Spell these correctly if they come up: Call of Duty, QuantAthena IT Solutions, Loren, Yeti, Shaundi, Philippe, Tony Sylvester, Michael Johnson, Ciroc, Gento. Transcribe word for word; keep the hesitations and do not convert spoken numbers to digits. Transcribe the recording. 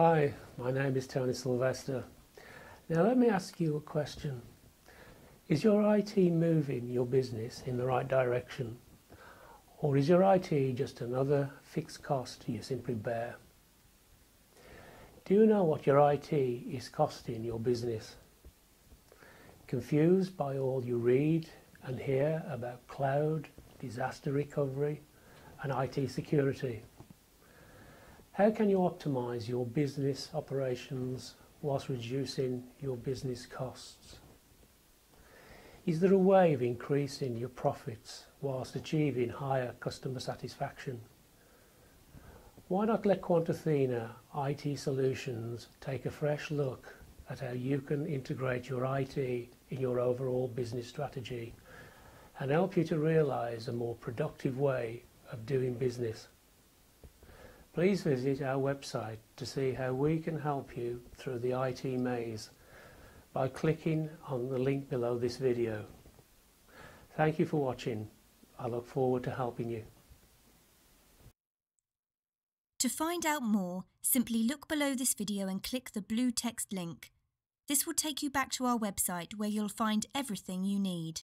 Hi, my name is Tony Sylvester. Now let me ask you a question. Is your I T moving your business in the right direction? Or is your I T just another fixed cost you simply bear? Do you know what your I T is costing your business? Confused by all you read and hear about cloud, disaster recovery and I T security? How can you optimize your business operations whilst reducing your business costs? Is there a way of increasing your profits whilst achieving higher customer satisfaction? Why not let QuantAthena I T Solutions take a fresh look at how you can integrate your I T in your overall business strategy and help you to realize a more productive way of doing business? Please visit our website to see how we can help you through the I T maze by clicking on the link below this video. Thank you for watching. I look forward to helping you. To find out more, simply look below this video and click the blue text link. This will take you back to our website where you'll find everything you need.